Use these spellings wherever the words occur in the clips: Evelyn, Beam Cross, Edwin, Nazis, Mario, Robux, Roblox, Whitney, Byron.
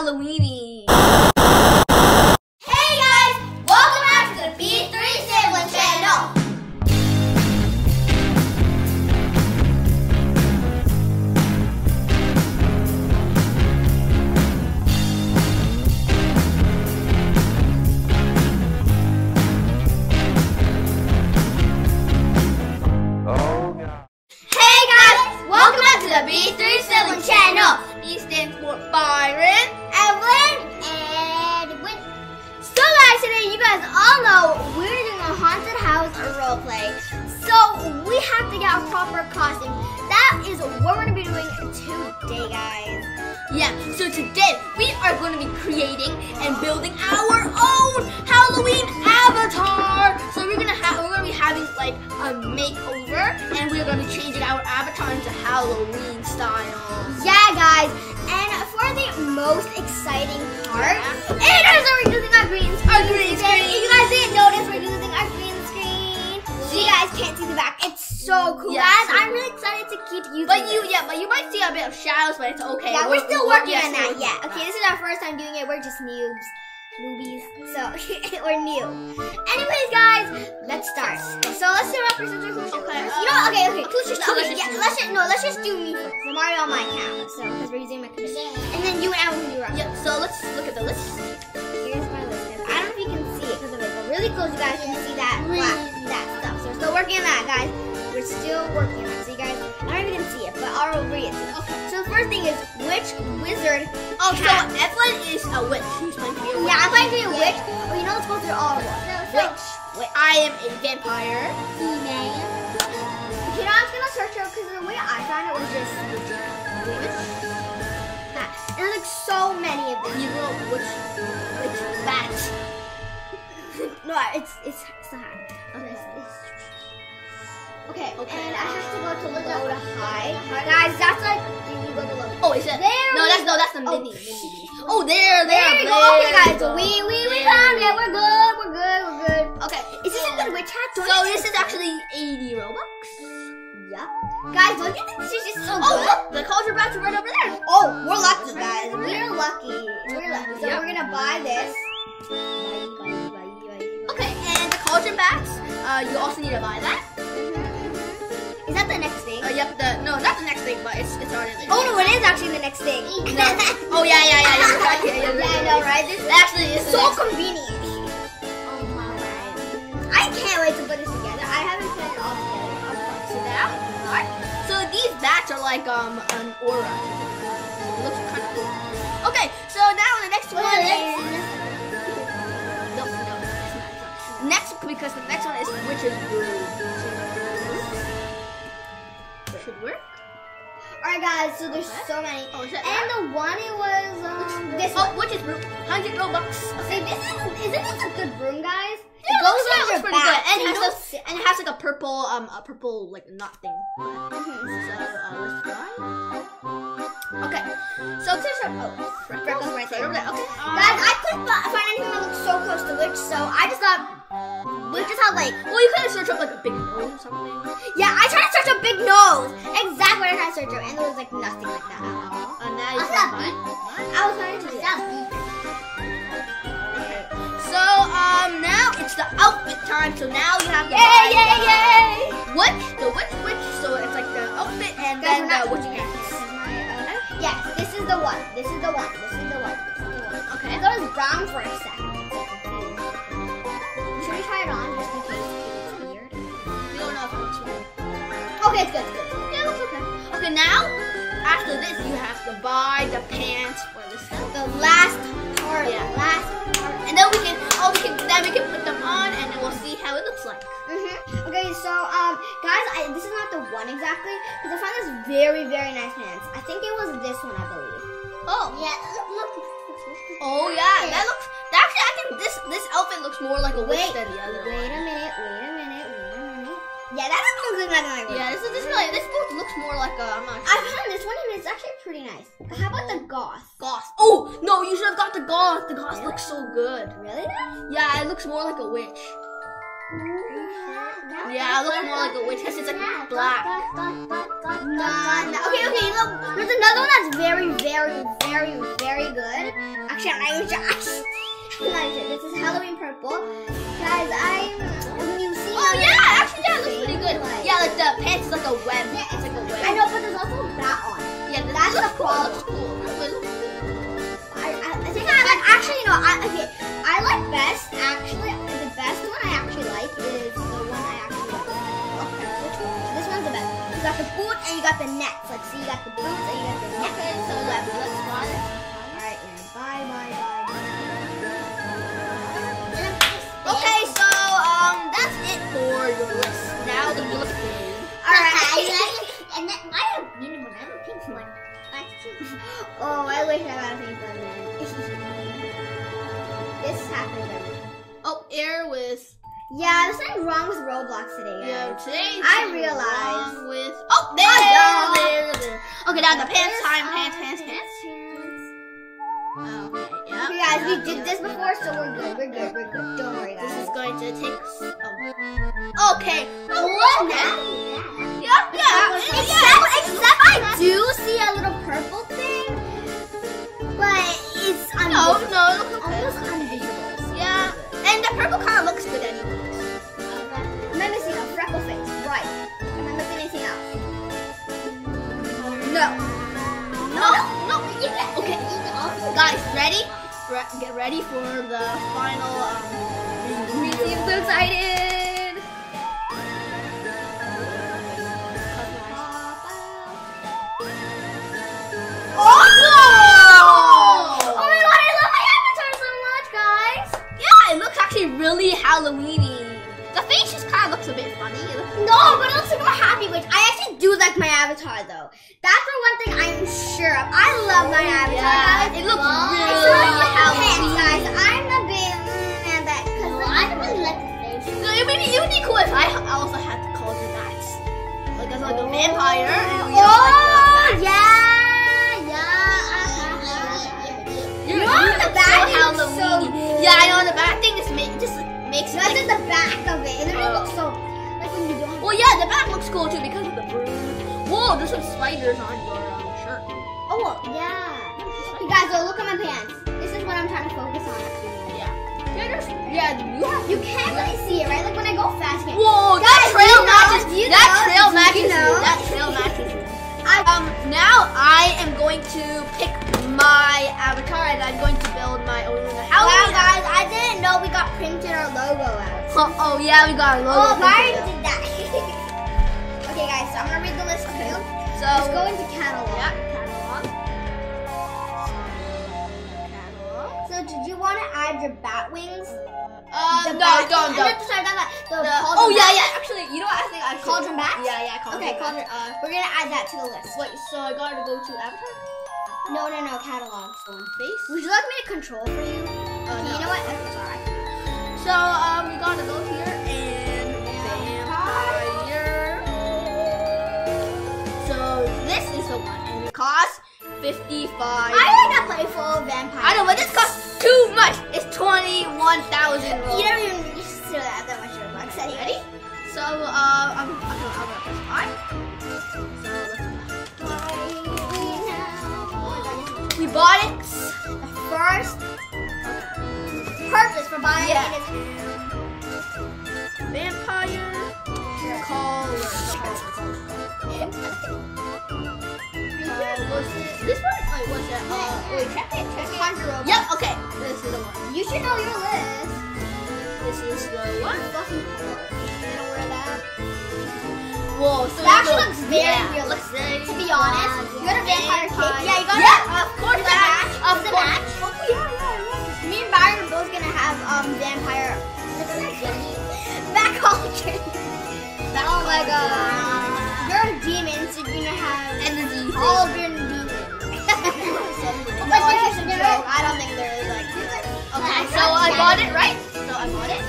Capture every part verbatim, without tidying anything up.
Halloweeny. Hey guys, welcome back to the B thirty-seven channel. Oh yeah. Hey guys, welcome back to the B thirty-seven channel. B stands for Byron, Evelyn, and Whitney. So guys, today you guys all know we're doing a haunted house roleplay. So we have to get a proper costume. That is what we're going to be doing today, guys. Yeah, so today we are going to be creating and building our own Halloween avatar. So we're going to have we're going to be having like a makeover, and we're going to be changing our avatar into Halloween style. Yeah, guys, and for the most exciting part, yeah. It is we're using our green screen. Our green screen. If you guys didn't notice, we're using our green screen. So you guys can't see the back. It's so cool, yeah, guys. So I'm really excited to keep using But you, it. yeah, but you might see a bit of shadows, but it's okay. Yeah, we're, we're still working we're, yeah, on that. Yeah. That. Okay, this is our first time doing it. We're just noobs, newbies. So we're new. Anyways, guys, let's start. So let's do our first. You know, okay, okay. Let's just, okay, yeah, let's just, no, let's just do me first. So Mario on my account, so because we're using my computer. And then you and I will do your own. Yep. So let's look at the list. Here's my list. I don't know if you can see it because of it, but really close, you guys can see that black, that stuff. So we're still working on that, guys. We're still working on it. So you guys, I don't know if you can see it, but I'll read it. Okay. So the first thing is witch, wizard. Oh, cat. So Evelyn is a witch. She's my favorite. Yeah, I'm trying to be a witch. Oh, you know, let's go through all of them. No, witch. Wait, I am a vampire. Female. You know, I was gonna search her because the way I found it was just witch. That. And there's like so many of them. You know, witch, witch, bat. No, it's it's it's not. Okay, it's, it's. okay. Okay. And I have to go to look go to high. Guys, that's like you go to look. Oh, is it? There no, that's no, that's the mini. Oh, oh there, there, there. You go. Okay, guys, so we we we found it. We're good. We're good. We're good. Okay. Is this a good witch hat? So this is actually eighty Robux. Yep. Guys, don't you think this is just so oh, good? Oh, look! The culture box is right over there! Oh, we're lucky, guys. We're lucky. We're lucky. So yep. We're gonna buy this. Okay, and the culture box, uh, you also need to buy that. Is that the next thing? Uh, yep, the, no, not the next thing, but it's it's already there. Oh, no, it is actually the next thing. No. Oh, yeah, yeah, yeah. You're right. Yeah, you're right. Yeah, I know, right? This is actually is so convenient. Oh, my. I can't wait to put this together. I haven't put it all together. So these bats are like um an aura. It looks kind of cool. Okay, so now the next one is no, no, it's not, it's not. Next because the next one is witch's brew. Should work. All right, guys. So there's what? so many. Oh, and that? the one it was um, this oh, one. witch's brew. Hundred Robux. Okay, this is isn't this a good room, guys? Yeah, it goes on your back, and it, has a, and it has like a purple, um, a purple like knot thing. Mm-hmm. So uh, let's try. Okay, so there's a oh, freckles right there. Okay, uh, guys, I couldn't find anything that looks so close to witch, so I just thought witch just had like. Well, you could have searched up like a big nose or something. Yeah, I tried to search up big nose. Exactly what I tried to search up, and there was like nothing like that at all. And now you found mine. I was trying to do that. So, um, now it's the outfit time, so now you have to yay, buy yay, the yay. witch, the witch, witch, so it's like the outfit and guys, then the witch pants. Uh, yes, this is the one, this is the one, this is the one, this is the one. Okay. I thought it was brown for a second. Should we try it on just in case it's weird? We don't know if it looks weird. Okay, it's good, it's good. Yeah, it looks okay. Okay, now, after this, you have to buy the pants for this stuff. The last part, yeah. the last part. And then we can, oh, we can, then we can put them on, and then we'll see how it looks like. Mm-hmm. Okay, so, um, guys, I, this is not the one exactly, because I found this very, very nice pants. I think it was this one, I believe. Oh, yeah, look, look. Oh, yeah, that looks, that actually, I think this, this outfit looks more like a witch wait, than the other one. Wait a minute, wait a minute, wait a minute. Yeah, that doesn't look like my one. Yeah, this, this, really, this both looks more like a, I'm not sure. I found this one, and it's actually pretty nice. How about the goth? Goth. Oh, no, you should have got the goth. The goth really? looks so good. Really? Yeah, it looks more like a witch. Yeah, Yeah, it looks more like a witch because it's like black. None. Okay, okay, look. There's another one that's very, very, very, very good. Actually, I'm not even sure. This is Halloween purple. Guys, I'm. You see? Oh, yeah, actually, yeah, it looks pretty good. Yeah, like the pants is like a web. Yeah, it's like a web. I know, but there's also that one. Yeah, that's the cool. Looks cool. I, I, I think I like, actually, no, I, okay. I like best, actually, the best one I actually like is the one I actually like. Okay, which one? This one's the best. You got the boot and you got the nets. Like, see, so you got the boots and you got the nets. Okay, so that's one. Alright, yeah, bye, bye, bye. Okay, so, um, that's it for your list. Now the blue thing. Alright. And then, I have a green one. I have a pink one. I oh, I wish I had a pink one then. This happened. Oh, air with... Yeah, there's something wrong with Roblox today, guys. Yeah, today I realized. Wrong with... Oh, there, oh, there, there, there. Okay, now the pants time. Pants, pants, pants. Okay. Okay, guys, we did this before, so we're good, we're good, we're good. Don't worry, guys. This is going to take... Oh. Okay. Oh, what now? Yeah, yeah. Except, except I do see a little purple thing, but it's unvisible. No, no, it looks almost unvisible. Yeah, and the purple kind of looks good anyways. I'm not missing a freckle face, right? I'm not missing anything else. No. No, no, you can't. Okay, guys, ready? Get ready for the final um, review. I'm so excited! Oh! Oh my god, I love my avatar so much, guys! Yeah, it looks actually really Halloween-y. The face just kind of looks a bit funny. It looks no, but it looks like a happy witch. I actually do like my avatar, though. That's the one thing I'm sure of. I love my oh, avatar. Yeah. It looks oh, really it's really like Halloween. Guys, I'm a bit mad at that because well, I don't really like the face. So it would be, it would be cool if I also had to call you that. Like, as like a vampire. And oh, like yeah, yeah. Uh-huh. You're, no, you're the bad so Halloween. So good. Yeah, I know the bad thing is make, just. Makes that's like, the back of it. It uh, looks so like when you don't. Well, yeah, the back looks cool too because of the broom. Whoa, there's some spiders on your um, shirt. Oh, well, yeah. You guys, oh, look at my pants. This is what I'm trying to focus on. Yeah. Yeah. Yeah. You can't really see it, right? Like when I go fast. Can't. Whoa, guys, that trail matches. You know, that trail matches. You know? That trail matches. Um, now I am going to pick my avatar and I'm going to build my own little house. Wow, guys, I didn't know we got printed our logo out. Oh, oh yeah, we got our logo. Oh, Byron did that. Okay, guys, so I'm gonna read the list okay. too. So let's go into catalog. Yeah, catalog. Catalog. So did you want to add your bat wings? Uh, the no, bat don't, don't. Sorry, not that. The the, oh, yeah, bats. Yeah, actually, you know what I think I should. Cauldron bats? Yeah, yeah, cauldron okay, bats. Okay, cauldron, uh, we're gonna add that to the list. Wait, so I gotta go to avatar? No, no, no, catalog. So on face? Would you like me to control for you? Uh, okay, no, you know what? I'm sorry. So, um, we gotta go here and vampire. So, this is the one, and it costs fifty-five. I like a playful vampire. I know, but this costs too much. It's twenty-one thousand rolls. You don't even need to do that that much Robux. Ready? So, uh, I'm, I'm, I'm gonna press I. So, let's we bought it. The first purchase for buying yeah. it is vampire collar. Uh, this one? Wait, what's that? Uh, wait, check it, check it. Yep, okay. This is the one. You should know your list. This is the one. Fucking color. You know where that? Whoa, so that actually looks very yeah, realistic. To be honest, you got a vampire cake. Yeah, you got yeah, a of course the match. Of the match. match. Oh yeah, yeah, yeah. Me and Byron are both gonna have um vampire. Back all Back oh my god. god. You're a demon, so you're gonna have and all of your demons. oh my no, gosh, no. I don't think there is like. Okay, so I bought it, right? So I bought it.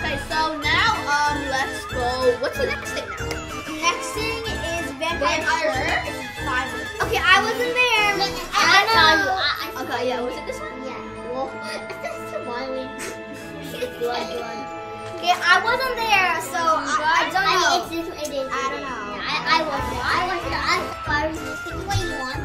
Okay, so now um, let's go. What's the next thing now? Next thing is vampire shirt. Okay, I wasn't there. No, I, I know. I, I okay, yeah. Was it this one? Yeah. Well, that's the Wiley. Blood, blood. Okay, I wasn't there, so I, I don't. I was there. I was the I was picking what you want,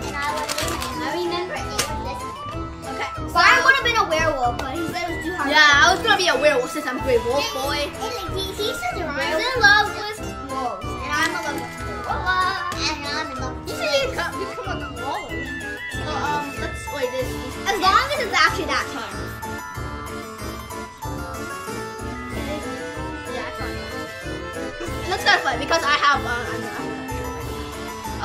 and I was in and I remember it was this. Okay. So Byron would have been a werewolf, but he said it was too hard. Yeah, I was gonna be a werewolf since I'm a great wolf boy. And, and he, he said Ryan's in love with wolves, and I'm in love with wolves, and I'm in love with. You said you could become a wolf. So um, let's wait this. As long as it's actually that hard. Let's go fight because I have. Uh, I'm, I'm not sure.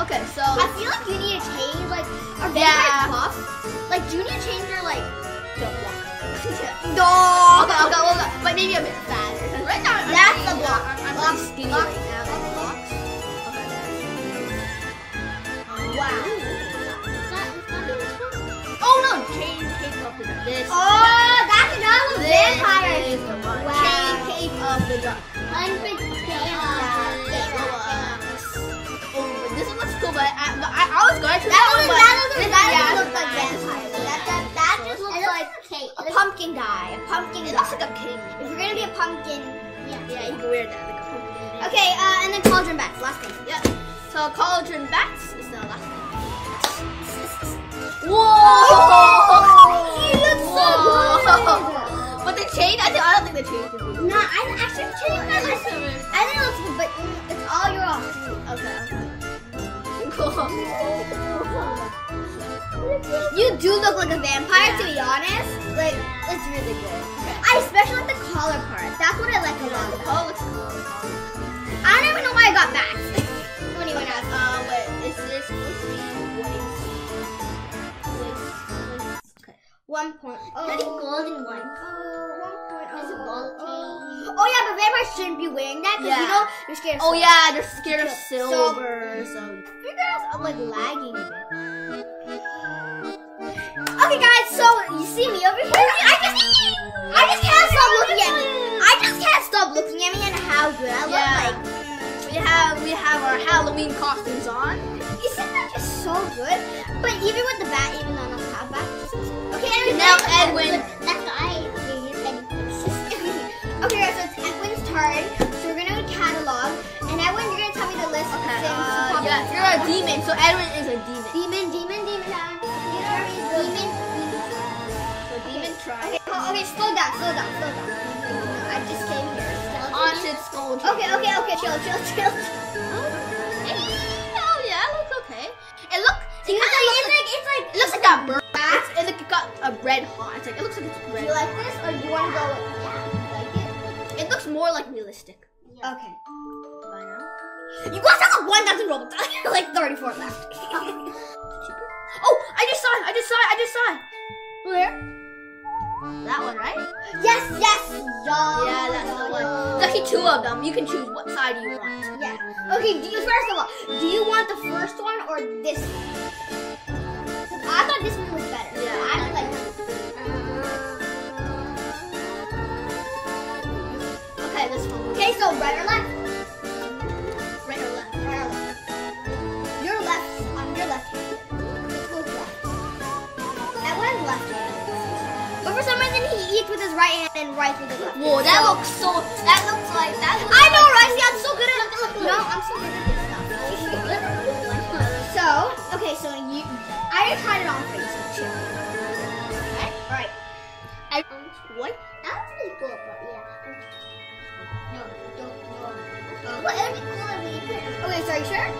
Okay, so I feel like you need to change like our yeah. buff. Like, do you need to change your like? The block. No. Okay, okay, well, okay. But maybe a bit fatter. Right now, I'm that's the block. I'm, I'm block skinny block. Right now. That's blocks. Okay. Um, wow. It's not, it's not even strong. Oh no! Chain cape up to this. Oh, that. that's another vampire. This is the one. Wow. Chain cape up the dark. Unfit. But I, but I, I was going to. That was that doesn't that doesn't look like vampire. That that that just looks like a pumpkin guy. A pumpkin. It looks like a king. If you're gonna be a pumpkin, yeah, yeah, you can wear that like a pumpkin. Okay, uh, and then cauldron bats. Last thing. Yeah. So cauldron bats is the last thing. Whoa! He looks so good. But the chain, I think I don't think the chain. Nah, I actually chain. I think it looks good, but it's all your own. Okay. You do look like a vampire, yeah. to be honest. Like, it's really good. Okay. I especially like the collar part. That's what I like yeah, a lot. The collar looks cool. I don't even know why I got back. When he went out. Um, but is this supposed to be waist? Okay. One point. Oh. That is golden one. Oh, one point. Oh. It's a gold thing. Oh yeah, but vampires shouldn't be wearing that because yeah. you know you're scared. Of oh silver. yeah, they're scared of silver. silver. So. I'm like lagging a bit. Okay guys, so you see me over here? I just I just can't stop looking at me. I just can't stop looking at me and how good I look yeah. like. We have we have our Halloween costumes on. Isn't that just so good? But even with the bat, even though I don't have bat. Okay, anyway, now Edwin. That guy Okay guys, so it's Edwin's turn. So we're gonna catalog and Edwin, you're gonna tell me the list of okay, things. Yeah, you're a demon, so Edwin is a demon. Demon, demon, demon. Demon, demon. So demon try. Okay, oh, okay, slow down, slow down, slow down. I just came here. Haunted scolding. Okay, okay, okay, chill, chill, chill. Oh, yeah, it looks okay. It look, it kind of looks like, it's like, it looks like that bird. It's, it got a red hot. It's like, it looks like it's red. Do you like this, or do you want to go with, yeah, like it? It looks more like realistic. Yeah. Okay. Bye now. You guys have like one thousand Robux. I have like thirty-four left. Oh, I just saw it. I just saw it. I just saw it. Where? That one, right? Yes, yes. Yo, yeah, that's yo, the one. There's actually two of them. You can choose what side you want. Yeah. Okay, do you, first of all, do you want the first one or this one? I thought this one was better. Yeah, I don't like that. Okay, this one. Okay, so right or left? With his right hand and right with his left. Whoa, that so, looks so. That looks like that. Looks I know, right? See, I'm so good at look, look, look. No, I'm so good at this stuff. So, okay, so you, I just tried it on for you, so chill. Okay, all right. I um, what? That's really cool, but yeah. No, don't. don't. What? It'd be cool if we put it. Okay, so are you sure?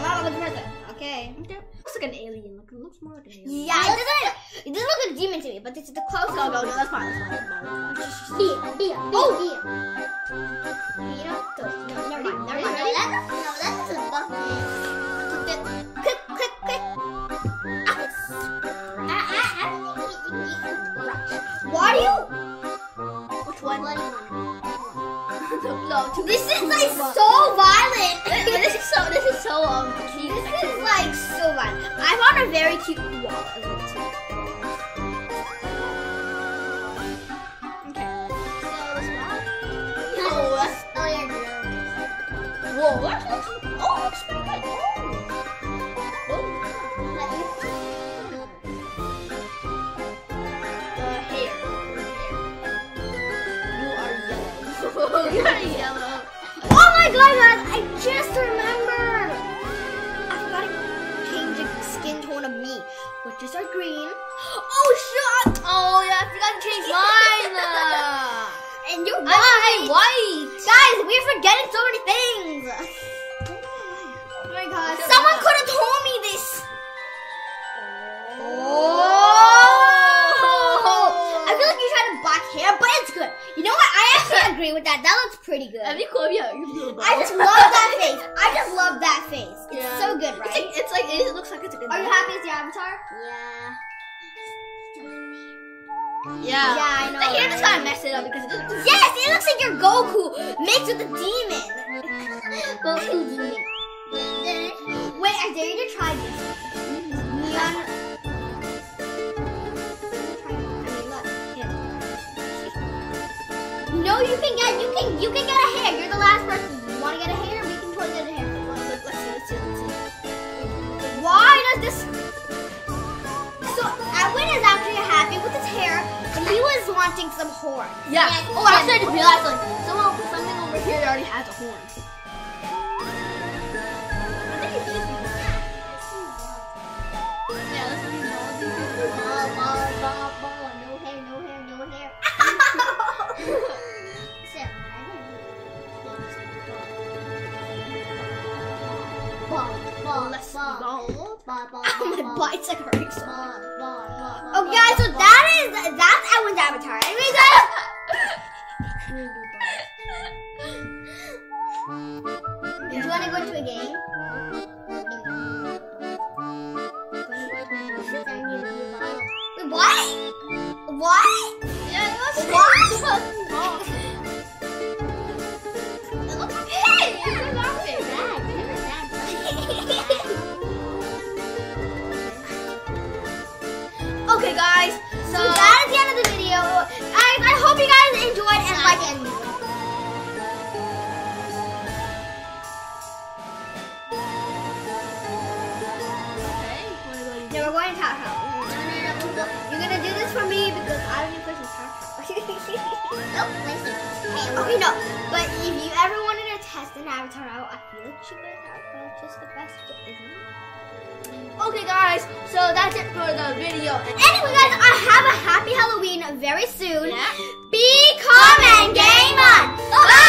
I'm not looking for that. Okay. Okay. Looks like an alien. Like, it looks more like an alien. Yeah, it doesn't, it doesn't look like a demon to me, but it's the closest. No, no, no, that's fine. That's fine. Here, here, oh! Here. You don't go. No, never mind. Never mind. No, that's, no, that's a bucket. Click, click, click. Ah. I, I, I don't think you can eat some brush. Why do you? Which one? No, no, this is like so violent. This is so, this is so, um, cute. This is like so violent. I found a very cute wall as well too. Okay. So this wall. Oh, that's all your girls. Whoa, that looks, oh, it looks pretty good. Oh. Oh. The hair. You are yellow. You are yellow. Oh my god, guys, I just remembered. front of me, which is our green. Oh, shut! Oh, yeah, I forgot to change mine. And you're white. I'm white. Guys, we're forgetting so many things. Oh my God. Someone could have told me this. Oh. I feel like you tried to block hair, but it's good. You know what? I actually agree with that. That looks pretty good. I just love that face. I just love that face. It's yeah. so good, right? It's like, it's like it looks like it's a good. Are you happy with your avatar? Yeah. Yeah. Yeah, I know. The hair just kind of messed it up because it doesn't. Yes, it looks like your Goku mixed with a demon. Goku demon. Wait, I dare you to try this. Neon. No, you can get, you can, you can get a hair. You're the last person. You want to get a hair? We can totally get a hair. Let's see, let's see, let's see. Why does this? So Edwin is actually happy with his hair, and he was wanting some horn. Yeah. yeah oh, I started to realize like someone put something over here that already has a horn. I think it's just yeah. Let's see. Ball, ball, ball, ball. No hair, no hair, no hair. Ball, Less ball, ball, ball, ball, oh, my butt's like hurting so much. Oh, guys, so ball, that is that's Edwin's avatar. I mean, that's do you want to go to a game? Wait, what? What? Yeah, it looks what? It looks pink. Yeah, love it. Okay, guys, so that is the end of the video. Guys, I hope you guys enjoyed and liked it. Okay. Yeah, we're going to Taco. You're going to do this for me because I don't need to play some Taco. Okay, no. But if you ever wanted to test an avatar out, I feel like you guys have purchased the best, isn't it? Okay, guys, so that's it for the video. Anyway, guys, I have a happy Halloween very soon. Yeah. Be calm and game on. Bye.